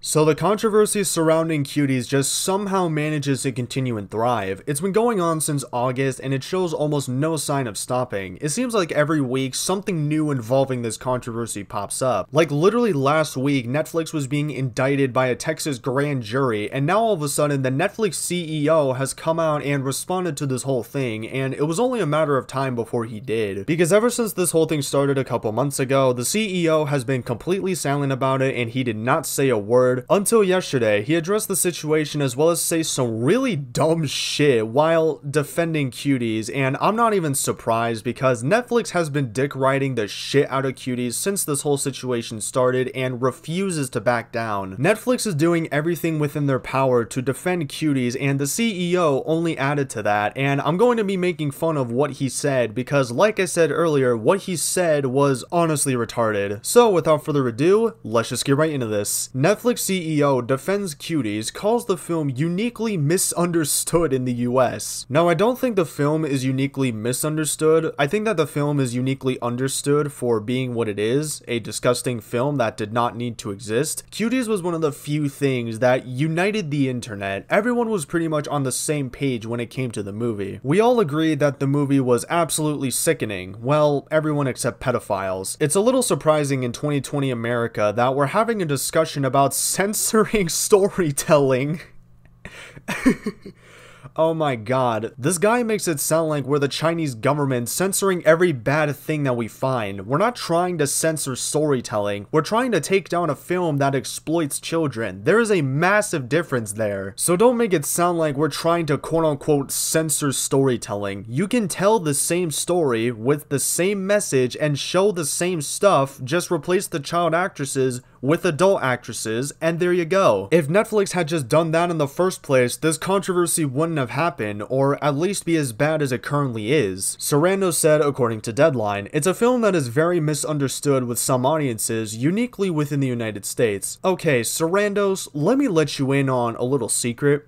So the controversy surrounding Cuties just somehow manages to continue and thrive. It's been going on since August and it shows almost no sign of stopping. It seems like every week something new involving this controversy pops up. Like literally last week, Netflix was being indicted by a Texas grand jury, and now all of a sudden the Netflix CEO has come out and responded to this whole thing, and it was only a matter of time before he did. Because ever since this whole thing started a couple months ago, the CEO has been completely silent about it and he did not say a word. Until yesterday, he addressed the situation as well as say some really dumb shit while defending Cuties, and I'm not even surprised because Netflix has been dick riding the shit out of Cuties since this whole situation started and refuses to back down. Netflix is doing everything within their power to defend Cuties, and the CEO only added to that, and I'm going to be making fun of what he said because, like I said earlier, what he said was honestly retarded. So without further ado, let's just get right into this. Netflix CEO defends Cuties, calls the film uniquely misunderstood in the US. Now, I don't think the film is uniquely misunderstood. I think that the film is uniquely understood for being what it is, a disgusting film that did not need to exist. Cuties was one of the few things that united the internet. Everyone was pretty much on the same page when it came to the movie. We all agreed that the movie was absolutely sickening. Well, everyone except pedophiles. It's a little surprising in 2020 America that we're having a discussion about censoring storytelling. Oh my god, this guy makes it sound like we're the Chinese government censoring every bad thing that we find. We're not trying to censor storytelling, we're trying to take down a film that exploits children. There is a massive difference there. So don't make it sound like we're trying to quote-unquote censor storytelling. You can tell the same story with the same message and show the same stuff, just replace the child actresses with adult actresses, and there you go. If Netflix had just done that in the first place, this controversy wouldn't have happened, or at least be as bad as it currently is. Sarandos said, according to Deadline, "It's a film that is very misunderstood with some audiences, uniquely within the United States." Okay, Sarandos, let me let you in on a little secret.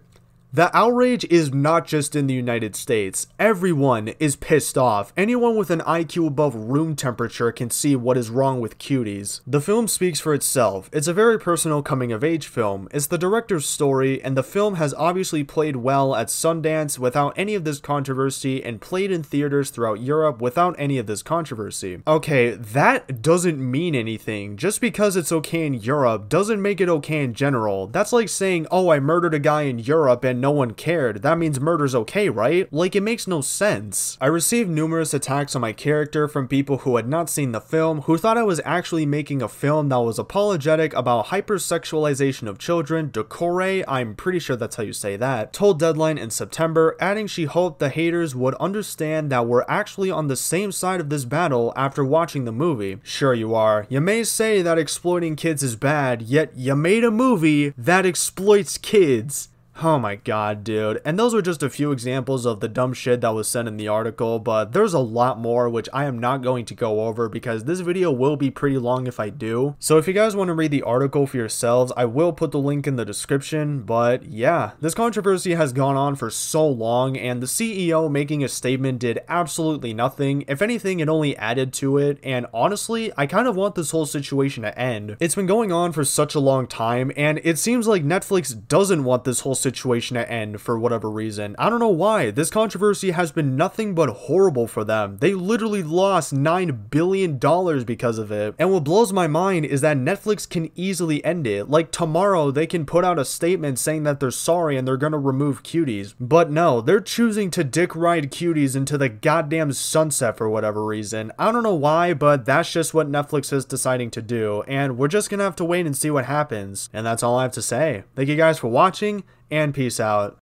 The outrage is not just in the United States. Everyone is pissed off. Anyone with an IQ above room temperature can see what is wrong with Cuties. The film speaks for itself. It's a very personal coming-of-age film. It's the director's story, and the film has obviously played well at Sundance without any of this controversy and played in theaters throughout Europe without any of this controversy. Okay, that doesn't mean anything. Just because it's okay in Europe doesn't make it okay in general. That's like saying, oh, I murdered a guy in Europe and no one cared. That means murder's okay, right? Like, it makes no sense. I received numerous attacks on my character from people who had not seen the film, who thought I was actually making a film that was apologetic about hypersexualization of children. Doucouré, I'm pretty sure that's how you say that, told Deadline in September, adding she hoped the haters would understand that we're actually on the same side of this battle after watching the movie. Sure you are. You may say that exploiting kids is bad, yet you made a movie that exploits kids. Oh my god, dude. And those were just a few examples of the dumb shit that was said in the article, but there's a lot more which I am not going to go over because this video will be pretty long if I do. So if you guys want to read the article for yourselves, I will put the link in the description, but yeah. This controversy has gone on for so long, and the CEO making a statement did absolutely nothing. If anything, it only added to it, and honestly, I kind of want this whole situation to end. It's been going on for such a long time, and it seems like Netflix doesn't want this whole situation to end for whatever reason. I don't know why. This controversy has been nothing but horrible for them. They literally lost $9 billion because of it. And what blows my mind is that Netflix can easily end it. Like tomorrow, they can put out a statement saying that they're sorry and they're gonna remove Cuties. But no, they're choosing to dick ride Cuties into the goddamn sunset for whatever reason. I don't know why, but that's just what Netflix is deciding to do. And we're just gonna have to wait and see what happens. And that's all I have to say. Thank you guys for watching. And peace out.